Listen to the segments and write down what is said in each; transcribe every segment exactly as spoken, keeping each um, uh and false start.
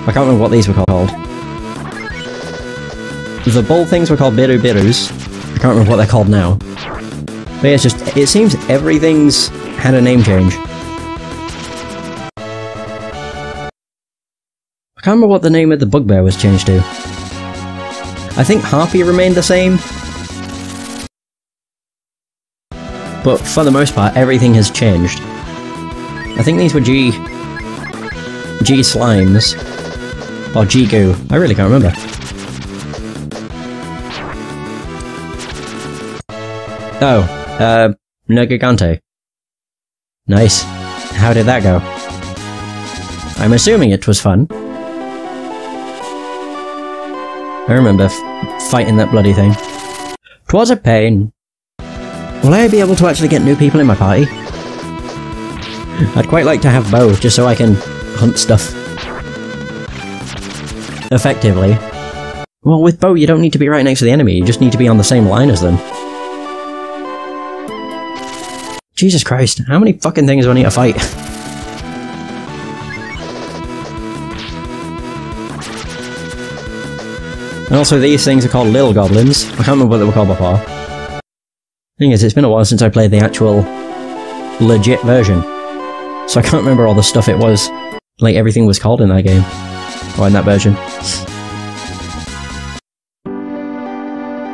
I can't remember what these were called. The ball things were called Biru Birus. I can't remember what they're called now. But yeah, it's just, it seems everything's had a name change. I can't remember what the name of the bugbear was changed to. I think Harpy remained the same. But for the most part, everything has changed. I think these were G... G slimes. Or G goo. I really can't remember. Oh, uh, Negigante. Nice. How did that go? I'm assuming it was fun. I remember f fighting that bloody thing. 'Twas a pain. Will I be able to actually get new people in my party? I'd quite like to have bow, just so I can hunt stuff. Effectively. Well, with bow you don't need to be right next to the enemy, you just need to be on the same line as them. Jesus Christ, how many fucking things do I need to fight? And also these things are called Lil Goblins. I can't remember what they were called before. Thing is, it's been a while since I played the actual legit version. So I can't remember all the stuff it was. Like, everything was called in that game. Or in that version.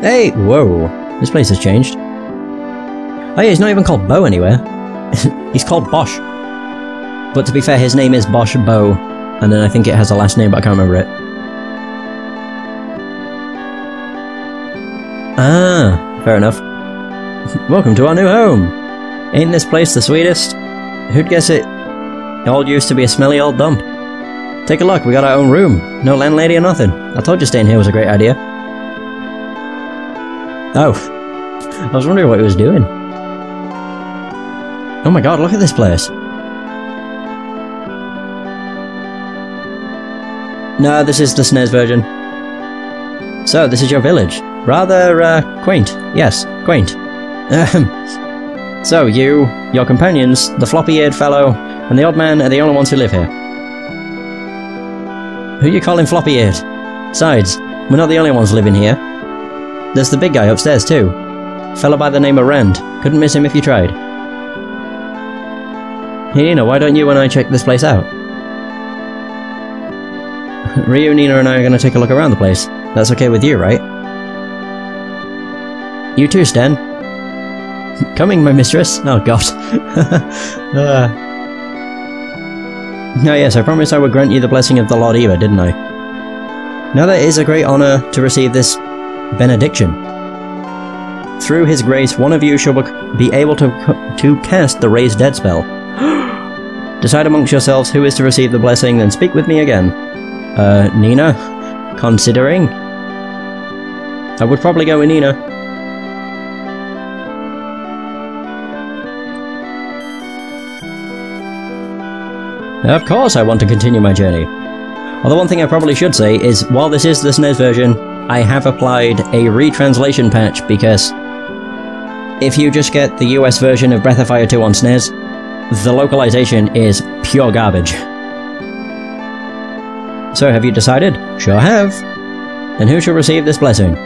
Hey! Whoa! This place has changed. Oh yeah, he's not even called Bo anywhere. He's called Bosch. But to be fair, his name is Bosch Bo, and then I think it has a last name, but I can't remember it. Ah, fair enough. Welcome to our new home! Ain't this place the sweetest? Who'd guess it? It all used to be a smelly old dump. Take a look, we got our own room. No landlady or nothing. I told you staying here was a great idea. Oh. I was wondering what he was doing. Oh my god, look at this place! No, this is the S N E S version. So, this is your village. Rather, uh, quaint. Yes, quaint. Um, so, you, your companions, the floppy-eared fellow, and the odd man are the only ones who live here. Who you calling floppy-eared? Besides, we're not the only ones living here. There's the big guy upstairs, too. Fellow by the name of Rand. Couldn't miss him if you tried. Hey Nina, why don't you and I check this place out? Ryu, Nina and I are going to take a look around the place. That's okay with you, right? You too, Stan. Coming, my mistress. Oh god. uh. Oh yes, I promised I would grant you the blessing of the Lord Eva, didn't I? Now that it is a great honour to receive this benediction. Through his grace, one of you shall be able to, to cast the raised dead spell. Decide amongst yourselves who is to receive the blessing, then speak with me again. Uh, Nina? Considering? I would probably go with Nina. Of course I want to continue my journey. Although one thing I probably should say is, while this is the S N E S version, I have applied a retranslation patch, because if you just get the U S version of Breath of Fire two on S N E S, the localization is pure garbage. So have you decided? Sure have! Then who shall receive this blessing?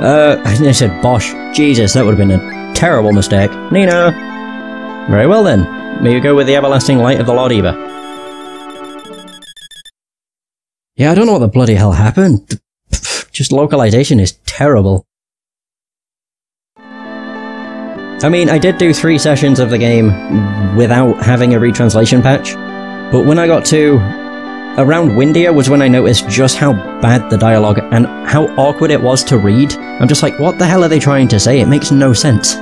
Uh, I said Bosch. Jesus, that would have been a terrible mistake. Nina! Very well then. May you go with the everlasting light of the Lord Eva. Yeah, I don't know what the bloody hell happened. Just localization is terrible. I mean, I did do three sessions of the game without having a retranslation patch, but when I got to around Windia was when I noticed just how bad the dialogue and how awkward it was to read. I'm just like, what the hell are they trying to say? It makes no sense.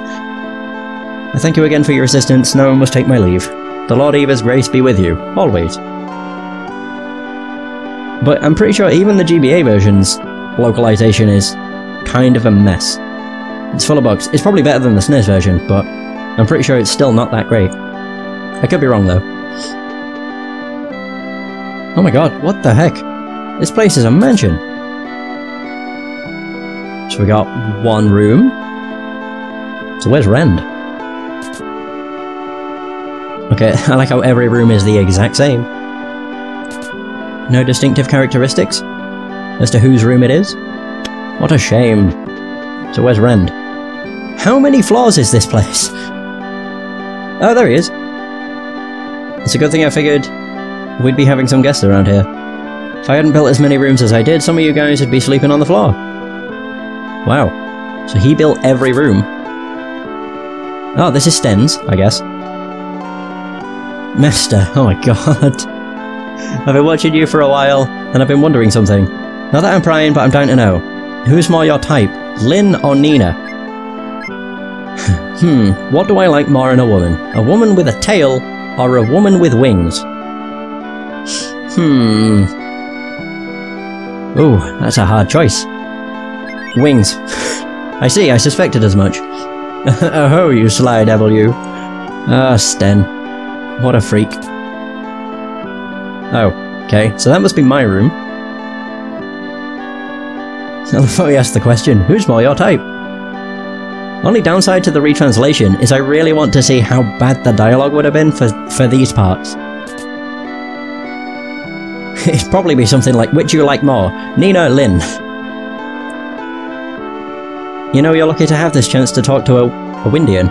I thank you again for your assistance. Now I must take my leave. The Lord Eva's grace be with you, always. But I'm pretty sure even the G B A version's localization is kind of a mess. It's full of bugs. It's probably better than the S N E S version, but I'm pretty sure it's still not that great. I could be wrong, though. Oh my god, what the heck? This place is a mansion! So we got one room. So where's Rand? I like it. I like how every room is the exact same. No distinctive characteristics as to whose room it is? What a shame. So where's Rand? How many floors is this place? Oh, there he is. It's a good thing I figured we'd be having some guests around here. If I hadn't built as many rooms as I did, some of you guys would be sleeping on the floor. Wow. So he built every room. Oh, this is Sten's, I guess. Master, oh my god. I've been watching you for a while, and I've been wondering something. Not that I'm prying, but I'm down to know. Who's more your type, Lynn or Nina? Hmm, what do I like more in a woman? A woman with a tail, or a woman with wings? Hmm... Ooh, that's a hard choice. Wings. I see, I suspected as much. Oh, you sly devil, you. Ah, Sten. What a freak. Oh, okay, so that must be my room. I thought he asked the question, who's more your type? Only downside to the retranslation is I really want to see how bad the dialogue would have been for, for these parts. It'd probably be something like, which you like more, Nina or Lynn? You know, you're lucky to have this chance to talk to a, a Windian.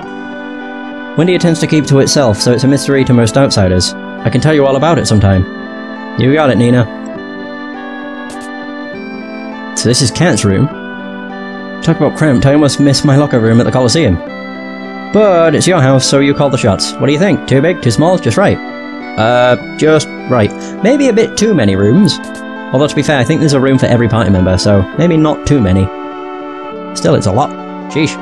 Windia tends to keep to itself, so it's a mystery to most outsiders. I can tell you all about it sometime. You got it, Nina. So this is Cat's room. Talk about cramped, I almost missed my locker room at the Coliseum. But it's your house, so you call the shots. What do you think? Too big? Too small? Just right? Uh, just right. Maybe a bit too many rooms. Although to be fair, I think there's a room for every party member, so maybe not too many. Still, it's a lot. Sheesh.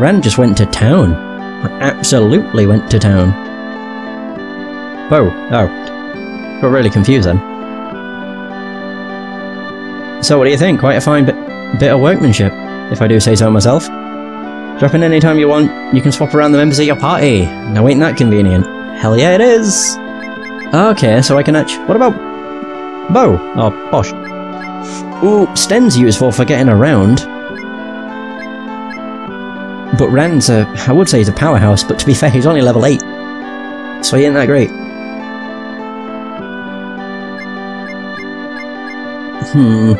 Rand just went to town. I absolutely went to town. Whoa, oh. Got really confused then. So what do you think? Quite a fine bit, bit of workmanship, if I do say so myself. Drop in any time you want, you can swap around the members of your party. Now ain't that convenient? Hell yeah it is! Okay, so I can actually... What about... Bo? Or Bosch? Ooh, Sten's useful for getting around. But Rand's a... I would say he's a powerhouse, but to be fair, he's only level eight. So he ain't that great. Hmm...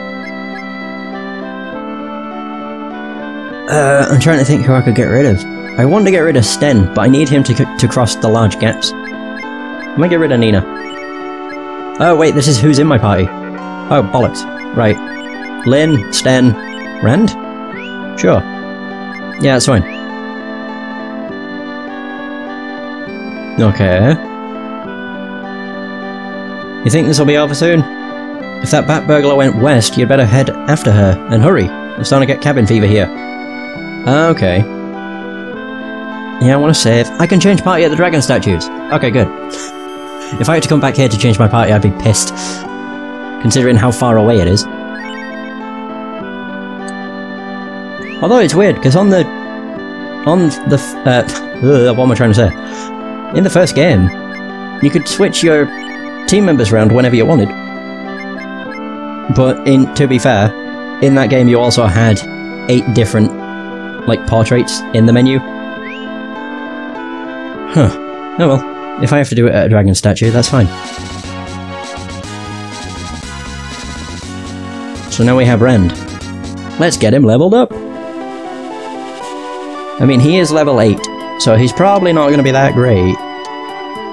Uh, I'm trying to think who I could get rid of. I want to get rid of Sten, but I need him to, c to cross the large gaps. I'm gonna get rid of Nina. Oh wait, this is who's in my party. Oh, bollocks. Right. Lynn, Sten, Rand? Sure. Yeah, that's fine. Okay. You think this will be over soon? If that bat burglar went west, you'd better head after her, and hurry. I'm starting to get cabin fever here. Okay. Yeah, I want to save. I can change party at the dragon statues. Okay, good. If I had to come back here to change my party, I'd be pissed. Considering how far away it is. Although it's weird, because on the... On the... Uh, what am I trying to say? In the first game, you could switch your team members around whenever you wanted. But, in to be fair, in that game you also had eight different... like portraits in the menu. Huh. Oh well. If I have to do it at a dragon statue, that's fine. So now we have Rand. Let's get him leveled up! I mean, he is level eight, so he's probably not going to be that great.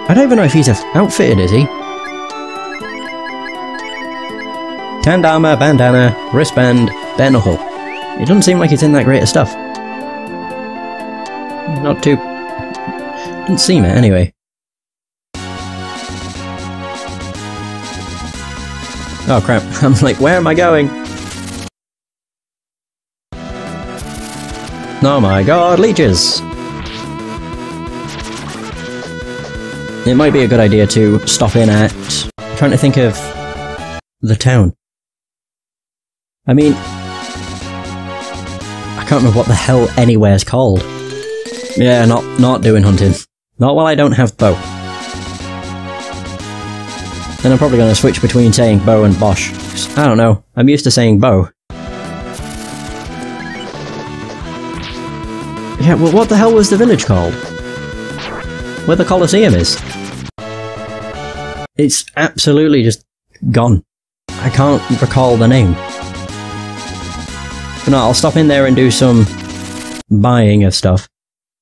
I don't even know if he's outfitted, is he? Tanned armor, bandana, wristband, bare knuckle. It doesn't seem like he's in that great of stuff. Not too... Didn't seem it, anyway. Oh crap, I'm like, where am I going? Oh my god, leeches! It might be a good idea to stop in at... I'm trying to think of... the town. I mean... I can't remember what the hell anywhere's called. Yeah, not not doing hunting. Not while I don't have bow. Then I'm probably going to switch between saying bow and Bosch. I don't know. I'm used to saying bow. Yeah, well, what the hell was the village called? where the Colosseum is. It's absolutely just gone. I can't recall the name. But no, I'll stop in there and do some buying of stuff.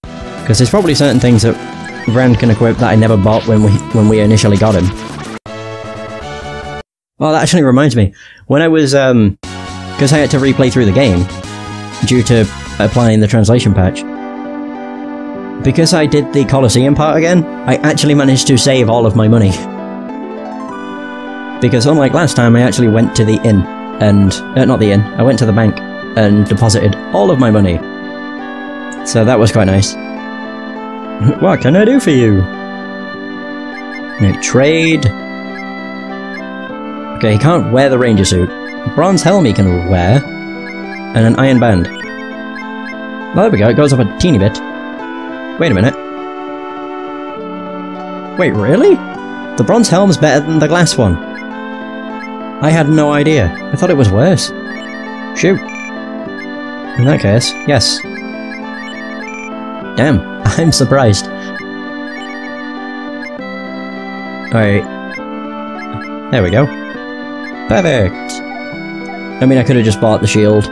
Because there's probably certain things that Rand can equip that I never bought when we when we initially got him. Well, that actually reminds me. When I was, um... because I had to replay through the game due to applying the translation patch. Because I did the Colosseum part again, I actually managed to save all of my money. Because unlike last time, I actually went to the inn. And... Uh, not the inn. I went to the bank and deposited all of my money. So that was quite nice. What can I do for you? Trade... Okay, he can't wear the ranger suit. A bronze helm he can wear. And an iron band. Well, there we go, it goes up a teeny bit. Wait a minute. Wait, really? The bronze helm's better than the glass one. I had no idea. I thought it was worse. Shoot. In that case, yes. Damn, I'm surprised. Alright. There we go. Perfect! I mean, I could have just bought the shield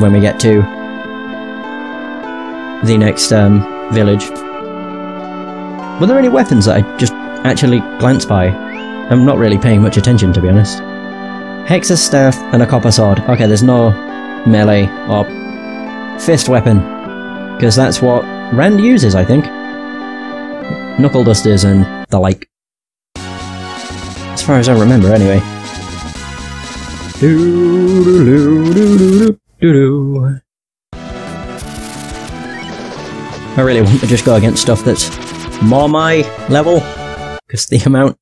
when we get to the next, um, village. Were there any weapons that I just actually glanced by? I'm not really paying much attention, to be honest. Hex's staff and a copper sword. Okay, there's no melee or fist weapon. Because that's what Rand uses, I think. Knuckle dusters and the like. As far as I remember, anyway. Do do do do do do. I really want to just go against stuff that's more my level, because the amount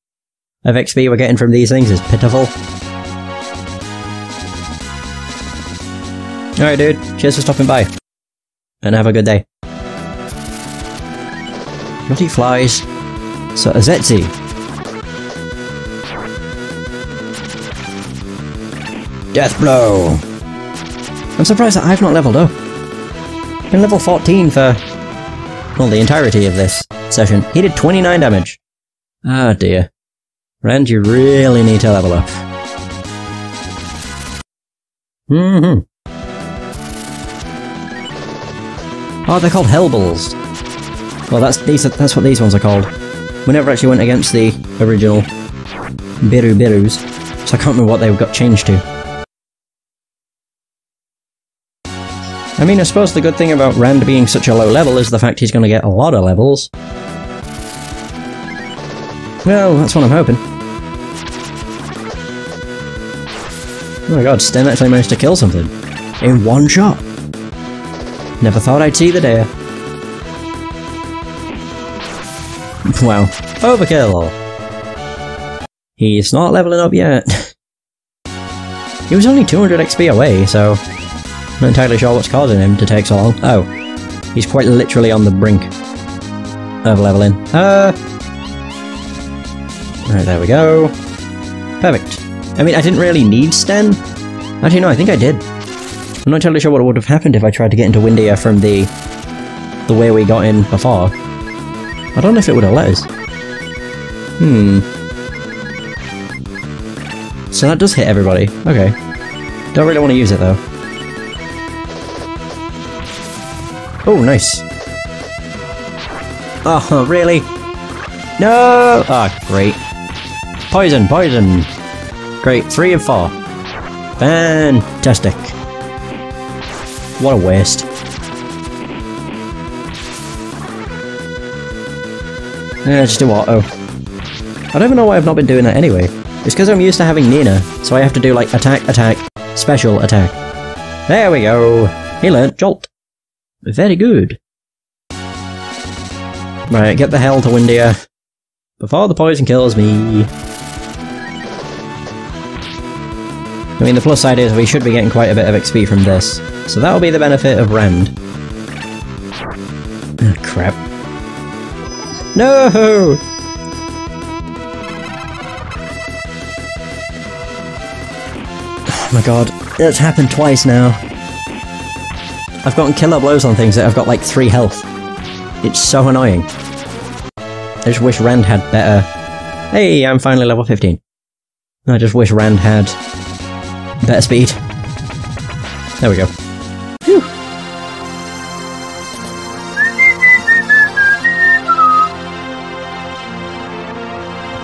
of X P we're getting from these things is pitiful. Alright dude, cheers for stopping by. And have a good day. Bloody flies. So Azetsi. Death blow! I'm surprised that I've not leveled up. I've been level fourteen for, well, the entirety of this session. He did twenty-nine damage. Ah, oh dear. Rand, you really need to level up. Mm-hmm. Oh, they're called Hellballs. Well, that's, these are, that's what these ones are called. We never actually went against the original Biru Birus, so I can't remember what they got changed to. I mean, I suppose the good thing about Rand being such a low level is the fact he's going to get a lot of levels. Well, that's what I'm hoping. Oh my god, Sten actually managed to kill something. In one shot. Never thought I'd see the day. Wow. Overkill! He's not leveling up yet. He was only two hundred X P away, so... I'm not entirely sure what's causing him to take so long. Oh. He's quite literally on the brink of leveling. Uh. Right, there we go. Perfect. I mean, I didn't really need Sten. Actually, no, I think I did. I'm not entirely sure what would have happened if I tried to get into Windia from the, the way we got in before. I don't know if it would have let us. Hmm. So that does hit everybody. Okay. Don't really want to use it, though. Oh, nice. Oh, really? No! Ah, oh, great. Poison, poison! Great, three and four. Fantastic. What a waste. Yeah, just do auto. I don't even know why I've not been doing that anyway. It's because I'm used to having Nina, so I have to do like attack, attack, special attack. There we go! He learnt Jolt. Very good. Right, get the hell to Windia before the poison kills me. I mean, the plus side is we should be getting quite a bit of X P from this, so that'll be the benefit of Rand. Oh, crap. No! Oh my god, that's happened twice now. I've gotten killer blows on things that have got like three health. It's so annoying. I just wish Rand had better... Hey, I'm finally level fifteen. I just wish Rand had better speed. There we go. Phew.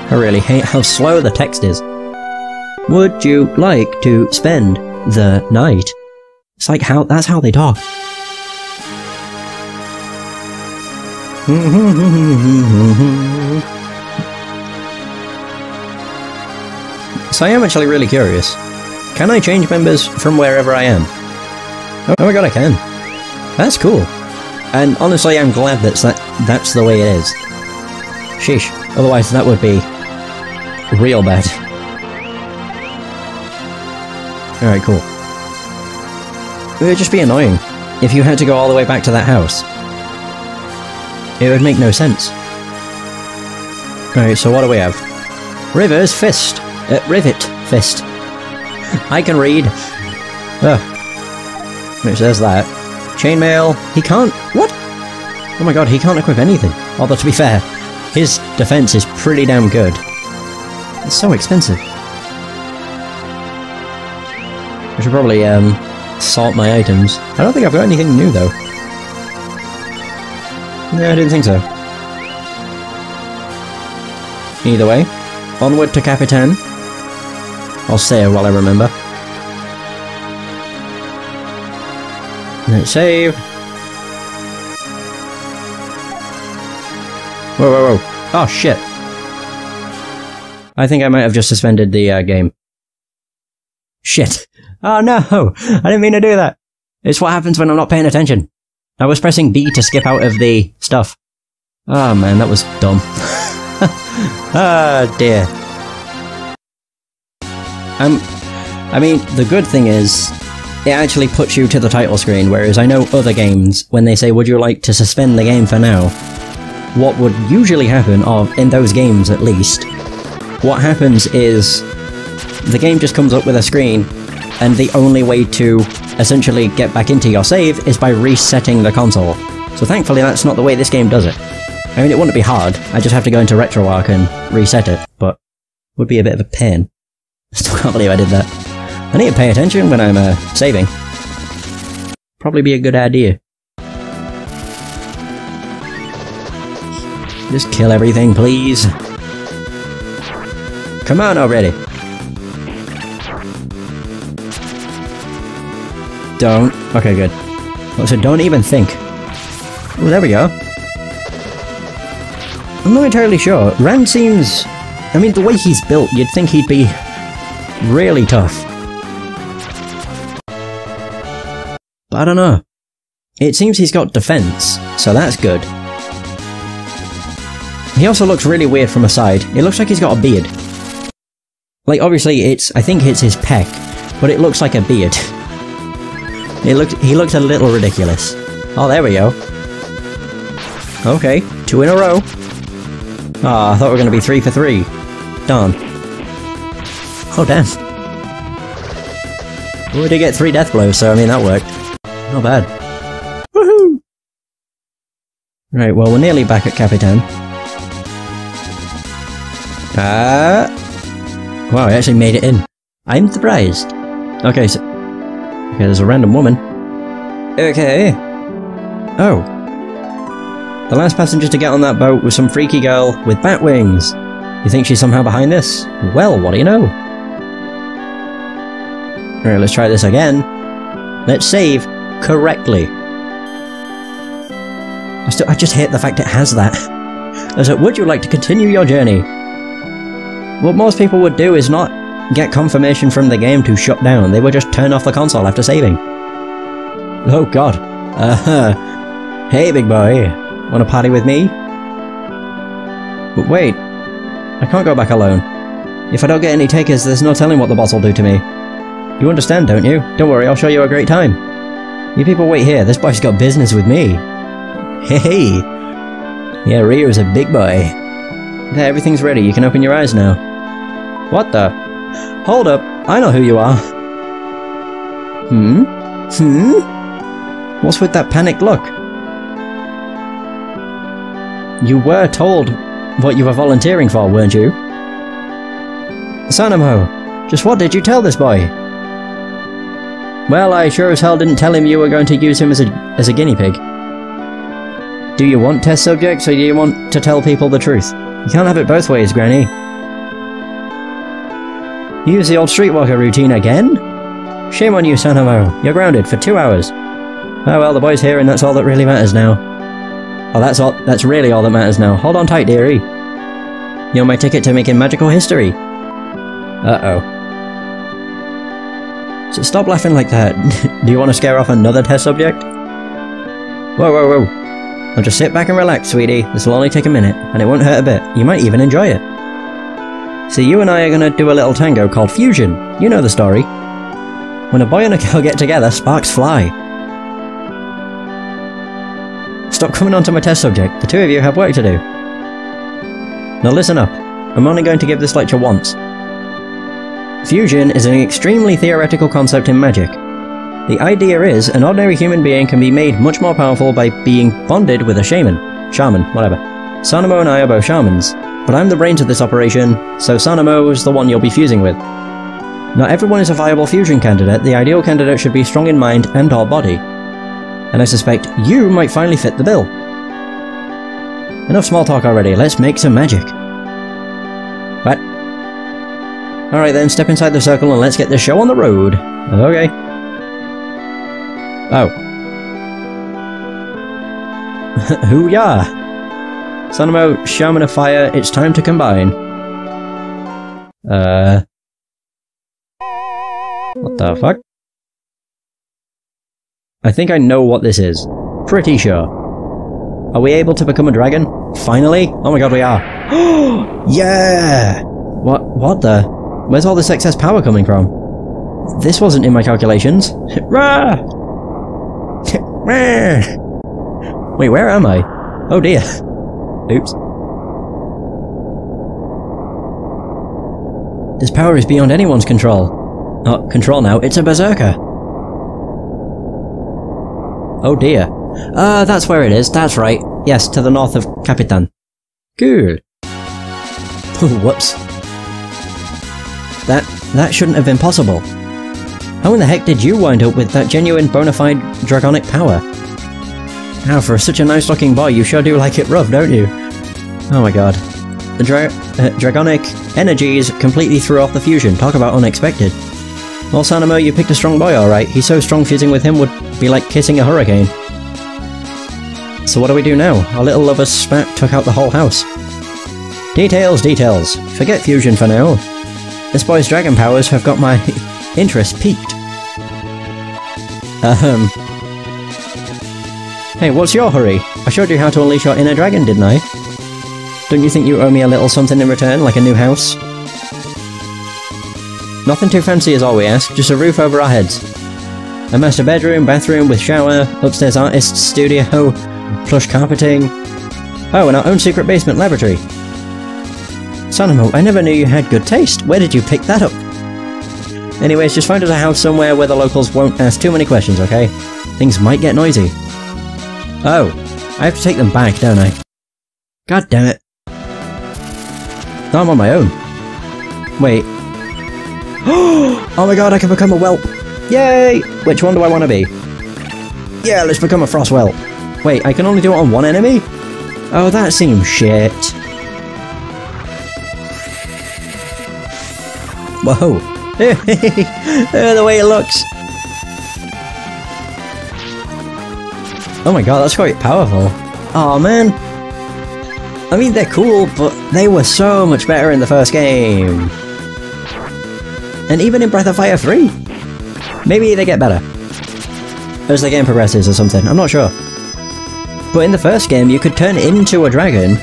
I really hate how slow the text is. Would you like to spend the night? It's like how that's how they talk. So I am actually really curious. Can I change members from wherever I am? Oh my god, I can. That's cool. And honestly, I'm glad that's that that's the way it is. Sheesh. Otherwise, that would be real bad. Alright, cool. It would just be annoying if you had to go all the way back to that house. It would make no sense. Alright, so what do we have? River's Fist. Uh, Rivet Fist. I can read. Ugh. It says that. Chainmail. He can't... What? Oh my god, he can't equip anything. Although, to be fair, his defense is pretty damn good. It's so expensive. I should probably um, sort my items. I don't think I've got anything new though. No, I didn't think so. Either way, onward to Capitan. I'll save while I remember. Let's save. Whoa, whoa, whoa. Oh, shit. I think I might have just suspended the uh, game. Shit. Oh no! I didn't mean to do that! It's what happens when I'm not paying attention. I was pressing B to skip out of the stuff. Oh man, that was dumb. Ah, oh, dear. Um, I mean, the good thing is, it actually puts you to the title screen, whereas I know other games, when they say, would you like to suspend the game for now? What would usually happen, or in those games at least, what happens is, the game just comes up with a screen, and the only way to essentially get back into your save is by resetting the console. So thankfully that's not the way this game does it. I mean, it wouldn't be hard, I just have to go into RetroArch and reset it, but it would be a bit of a pain. I still can't believe I did that. I need to pay attention when I'm uh, saving. Probably be a good idea. Just kill everything, please. Come on already! Don't. Okay, good. Oh, so don't even think. Oh, there we go. I'm not entirely sure. Rand seems... I mean, the way he's built, you'd think he'd be really tough. But I don't know. It seems he's got defense, so that's good. He also looks really weird from a side. It looks like he's got a beard. Like, obviously, it's... I think it's his pec, but it looks like a beard. He looked, he looked a little ridiculous. Oh, there we go. Okay, two in a row. Ah, oh, I thought we were going to be three for three. Darn. Oh, damn. We did get three death blows, so I mean, that worked. Not bad. Woohoo! Right, well, we're nearly back at Capitan. Ah! Uh, wow, I actually made it in. I'm surprised. Okay, so... Okay, there's a random woman. Okay. Oh. The last passenger to get on that boat was some freaky girl with bat wings. You think she's somehow behind this? Well, what do you know? Alright, let's try this again. Let's save correctly. I, still, I just hate the fact it has that. I said, would you like to continue your journey? What most people would do is not get confirmation from the game to shut down. They would just turn off the console after saving. Oh god. Uh-huh. Hey big boy, wanna party with me? But wait, I can't go back alone. If I don't get any takers, there's no telling what the boss will do to me. You understand, don't you? Don't worry, I'll show you a great time. You people wait here, this boy's got business with me. Hey! Yeah, Ryu's a big boy. There, everything's ready, you can open your eyes now. What the? Hold up, I know who you are. Hmm? Hmm? What's with that panicked look? You were told what you were volunteering for, weren't you? Sanamo, just what did you tell this boy? Well, I sure as hell didn't tell him you were going to use him as a, as a guinea pig. Do you want test subjects, or do you want to tell people the truth? You can't have it both ways, Granny. You use the old streetwalker routine again? Shame on you, Sanamo. You're grounded for two hours. Oh well, the boy's here and that's all that really matters now. Oh, that's all- that's really all that matters now. Hold on tight, dearie. You're my ticket to making magical history. Uh-oh. So stop laughing like that. Do you want to scare off another test subject? Whoa, whoa, whoa. Now just sit back and relax, sweetie. This'll only take a minute, and it won't hurt a bit. You might even enjoy it. See, you and I are gonna do a little tango called fusion. You know the story. When a boy and a girl get together, sparks fly. Stop coming onto my test subject. The two of you have work to do. Now listen up. I'm only going to give this lecture once. Fusion is an extremely theoretical concept in magic. The idea is, an ordinary human being can be made much more powerful by being bonded with a shaman. Shaman, whatever. Sanamo and I are both shamans, but I'm the brains of this operation, so Sanamo is the one you'll be fusing with. Not everyone is a viable fusion candidate. The ideal candidate should be strong in mind and or body. And I suspect you might finally fit the bill. Enough small talk already, let's make some magic. What? Alright then, step inside the circle and let's get this show on the road. Okay. Oh. Hoo-yah! Sanamo, Shaman of Fire, it's time to combine. Uh... What the fuck? I think I know what this is. Pretty sure. Are we able to become a dragon? Finally? Oh my god, we are! Yeah! What- what the? Where's all this excess power coming from? This wasn't in my calculations. Rah! Wait, where am I? Oh dear. Oops. This power is beyond anyone's control. Not control now, it's a berserker. Oh dear. Ah, uh, that's where it is, that's right. Yes, to the north of Capitan. Good. Whoops. That- that shouldn't have been possible. How in the heck did you wind up with that genuine, bona fide, dragonic power? Now, oh, for such a nice-looking boy, you sure do like it rough, don't you? Oh my god. The dra uh, dragonic energies completely threw off the fusion. Talk about unexpected. Well, Sanamo, you picked a strong boy, alright. He's so strong, fusing with him would be like kissing a hurricane. So what do we do now? Our little lover's spat took out the whole house. Details, details. Forget fusion for now. This boy's dragon powers have got my... interest peaked. Um. Hey, what's your hurry? I showed you how to unleash your inner dragon, didn't I? Don't you think you owe me a little something in return, like a new house? Nothing too fancy is all we ask, just a roof over our heads. A master bedroom, bathroom with shower, upstairs artist's studio, plush carpeting... Oh, and our own secret basement laboratory. Sanamo, I never knew you had good taste. Where did you pick that up? Anyways, just find us a house somewhere where the locals won't ask too many questions, okay? Things might get noisy. Oh, I have to take them back, don't I? God damn it. Now I'm on my own. Wait. Oh my god, I can become a whelp! Yay! Which one do I want to be? Yeah, let's become a frost whelp. Wait, I can only do it on one enemy? Oh, that seems shit. Whoa. Oh, the way it looks! Oh my god, that's quite powerful. Aw, man! I mean, they're cool, but they were so much better in the first game! And even in Breath of Fire three! Maybe they get better. As the game progresses or something, I'm not sure. But in the first game, you could turn into a dragon,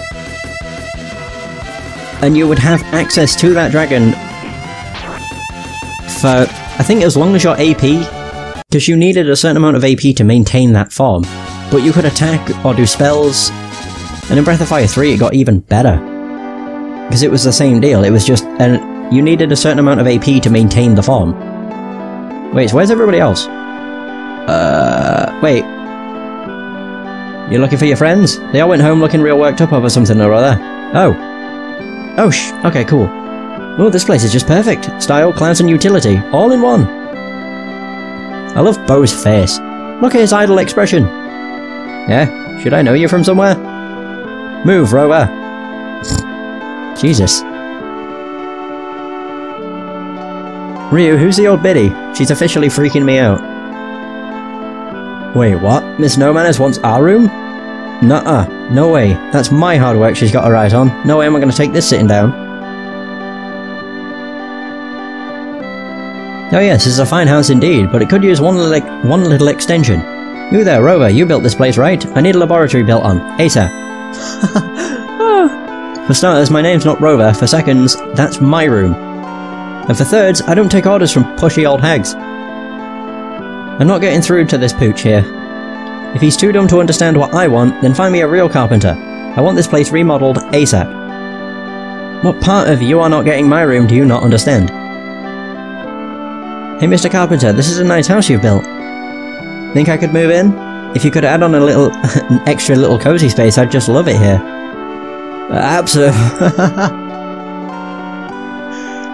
and you would have access to that dragon for, I think, as long as you're A P, because you needed a certain amount of A P to maintain that form, but you could attack or do spells, and in Breath of Fire three it got even better, because it was the same deal, it was just, and you needed a certain amount of A P to maintain the form. Wait, so where's everybody else? Uh, wait. You're looking for your friends? They all went home looking real worked up over something or other. Oh. Oh, sh. Okay, cool. Well, this place is just perfect. Style, class, and utility. All in one. I love Bo's face. Look at his idle expression. Yeah? Should I know you from somewhere? Move, rower. Jesus. Ryu, who's the old biddy? She's officially freaking me out. Wait, what? Miss No Manners wants our room? Nuh-uh. No way. That's my hard work she's got her eyes on. No way am I going to take this sitting down. Oh yes, this is a fine house indeed, but it could use one little, one little extension. You there, Rover, you built this place, right? I need a laboratory built on. ASAP. Oh. For starters, my name's not Rover. For seconds, that's my room. And for thirds, I don't take orders from pushy old hags. I'm not getting through to this pooch here. If he's too dumb to understand what I want, then find me a real carpenter. I want this place remodeled ASAP. What part of you are not getting my room do you not understand? Hey Mister Carpenter, this is a nice house you've built. Think I could move in? If you could add on a little, an extra little cozy space, I'd just love it here. Uh, absolutely.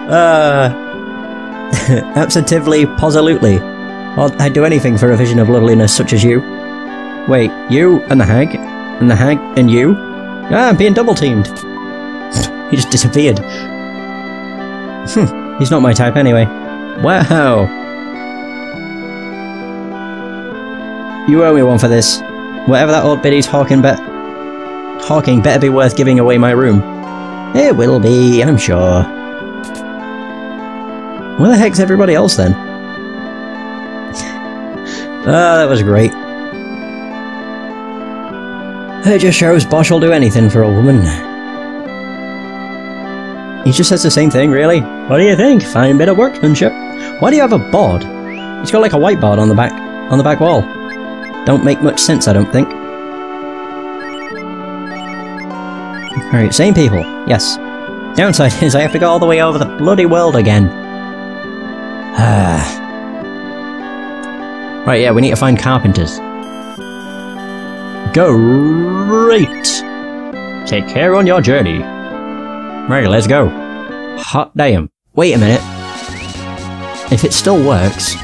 uh, absolutely, positively. I'd, I'd do anything for a vision of loveliness such as you. Wait, you and the hag? And the hag and you? Ah, I'm being double-teamed! He just disappeared. Hmm, he's not my type anyway. Wow! You owe me one for this. Whatever that old biddy's hawking bet... hawking better be worth giving away my room. It will be, I'm sure. Where the heck's everybody else then? Ah, that was great. It just shows Bosch will do anything for a woman. He just says the same thing, really. What do you think? Fine bit of workmanship. Why do you have a board? It's got like a whiteboard on the back, on the back wall. Don't make much sense, I don't think. Alright, same people. Yes. Downside is I have to go all the way over the bloody world again. Ah. Right, yeah, we need to find carpenters. Great! Take care on your journey. Right, let's go. Hot damn. Wait a minute. If it still works...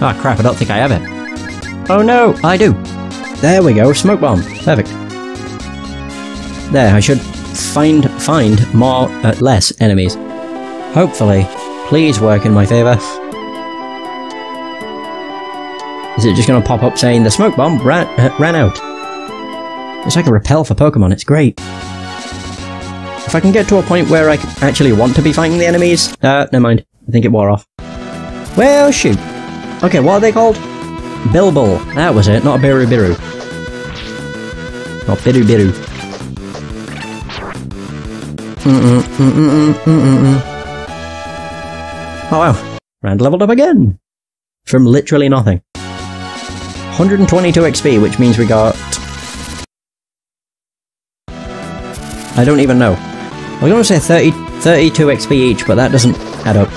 Ah, crap, I don't think I have it. Oh no, I do. There we go, smoke bomb. Perfect. There, I should find find more, uh, less enemies. Hopefully. Please work in my favour. Is it just going to pop up saying the smoke bomb ran, uh, ran out? It's like a repel for Pokemon, it's great. If I can get to a point where I actually want to be fighting the enemies... Uh, never mind. I think it wore off. Well, shoot. Okay, what are they called? Bilbul. That was it, not Biru Biru. Not Biru Biru. Mm-mm, mm-mm, mm-mm. Oh wow. Rand leveled up again! From literally nothing. one hundred twenty-two X P, which means we got... I don't even know. I was going to say thirty, thirty-two X P each, but that doesn't add up.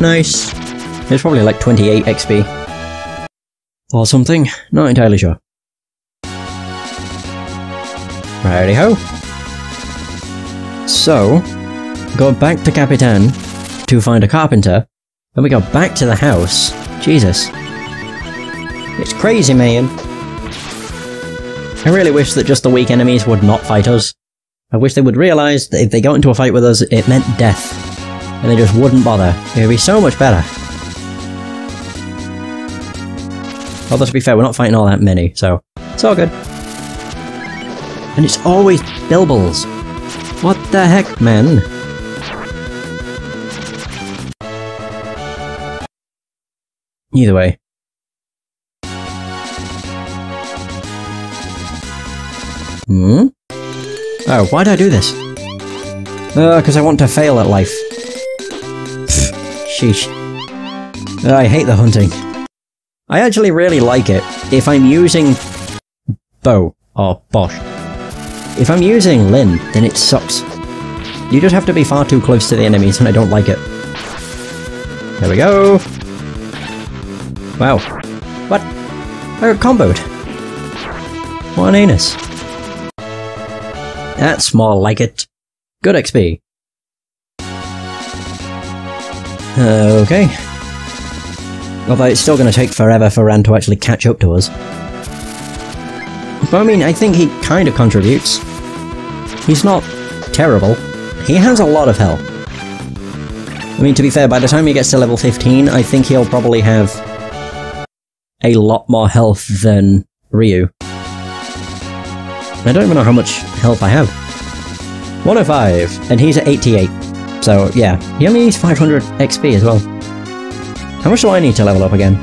Nice. There's probably like twenty-eight X P. Or something. Not entirely sure. Righty-ho. So, go back to Capitan to find a carpenter. Then we go back to the house. Jesus. It's crazy, man. I really wish that just the weak enemies would not fight us. I wish they would realise that if they got into a fight with us, it meant death. And they just wouldn't bother. It would be so much better. Although to be fair, we're not fighting all that many, so... It's all good. And it's always Bilbuls. What the heck, man? Either way. Hmm? Oh, why did I do this? Uh, because I want to fail at life. Sheesh. Uh, I hate the hunting. I actually really like it if I'm using... Bo. Or Bosch. If I'm using Lin, then it sucks. You just have to be far too close to the enemies and I don't like it. There we go! Wow. What? I got comboed. What an anus. That's more like it. Good X P. Okay. Although it's still going to take forever for Ran to actually catch up to us. But I mean, I think he kind of contributes. He's not terrible. He has a lot of health. I mean, to be fair, by the time he gets to level fifteen, I think he'll probably have a lot more health than Ryu. I don't even know how much health I have. one oh five, and he's at eighty-eight. So, yeah. He only needs five hundred X P as well. How much do I need to level up again?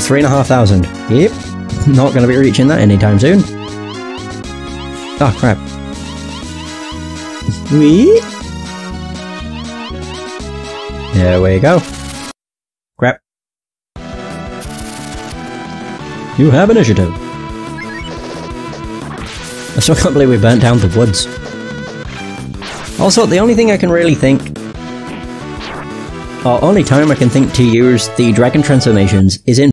three and a half thousand. Yep. Not going to be reaching that anytime soon. Oh, crap. Wee. There we go. Crap. You have initiative. I still can't believe we burnt down the woods. Also, the only thing I can really think... or only time I can think to use the dragon transformations is in